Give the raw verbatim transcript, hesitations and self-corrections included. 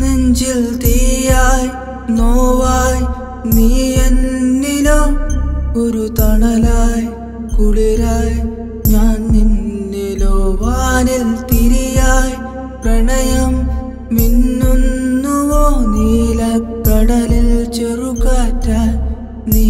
നെഞ്ചിൽ തീയായി നോവായി നീ എന്നിനോ ഒരു തണലായി കുളിരായി ഞാൻ നിന്നിലോ വാനിൽ തിരിയായി പ്രണയം മിന്നുന്നുവോ നീലക്കടലിൽ ചെറുകാറ്റായി നീ